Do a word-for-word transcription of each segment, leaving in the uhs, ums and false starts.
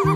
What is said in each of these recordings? It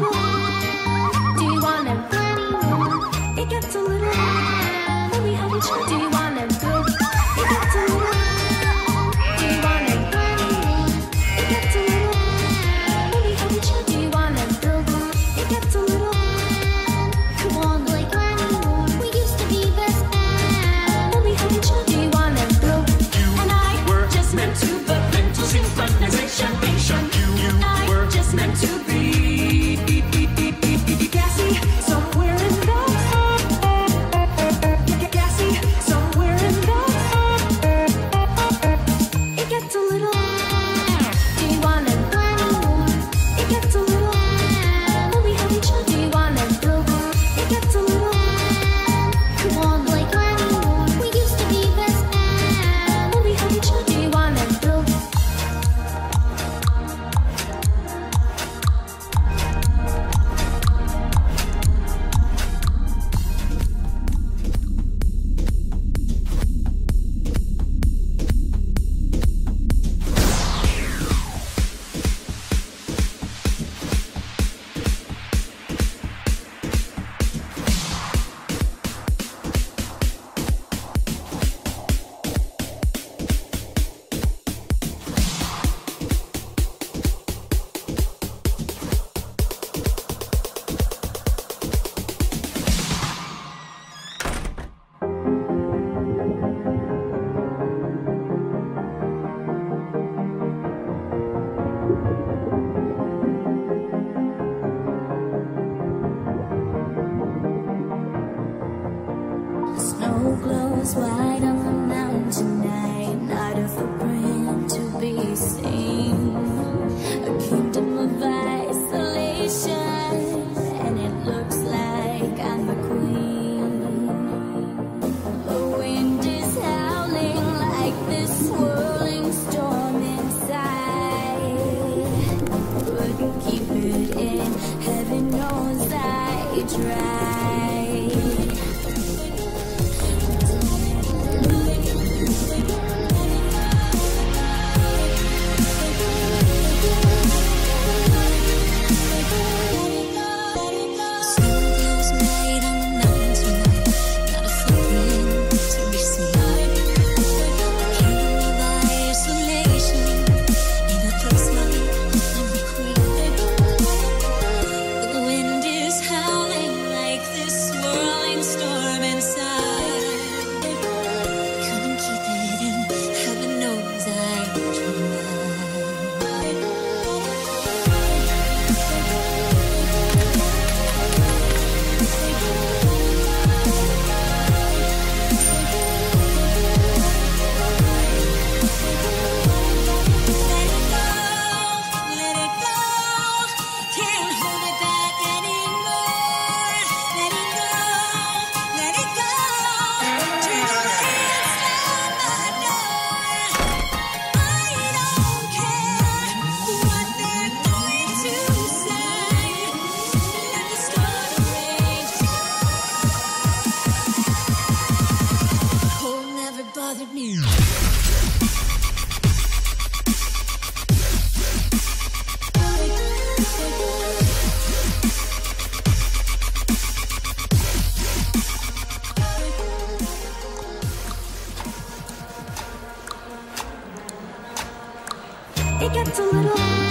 gets a little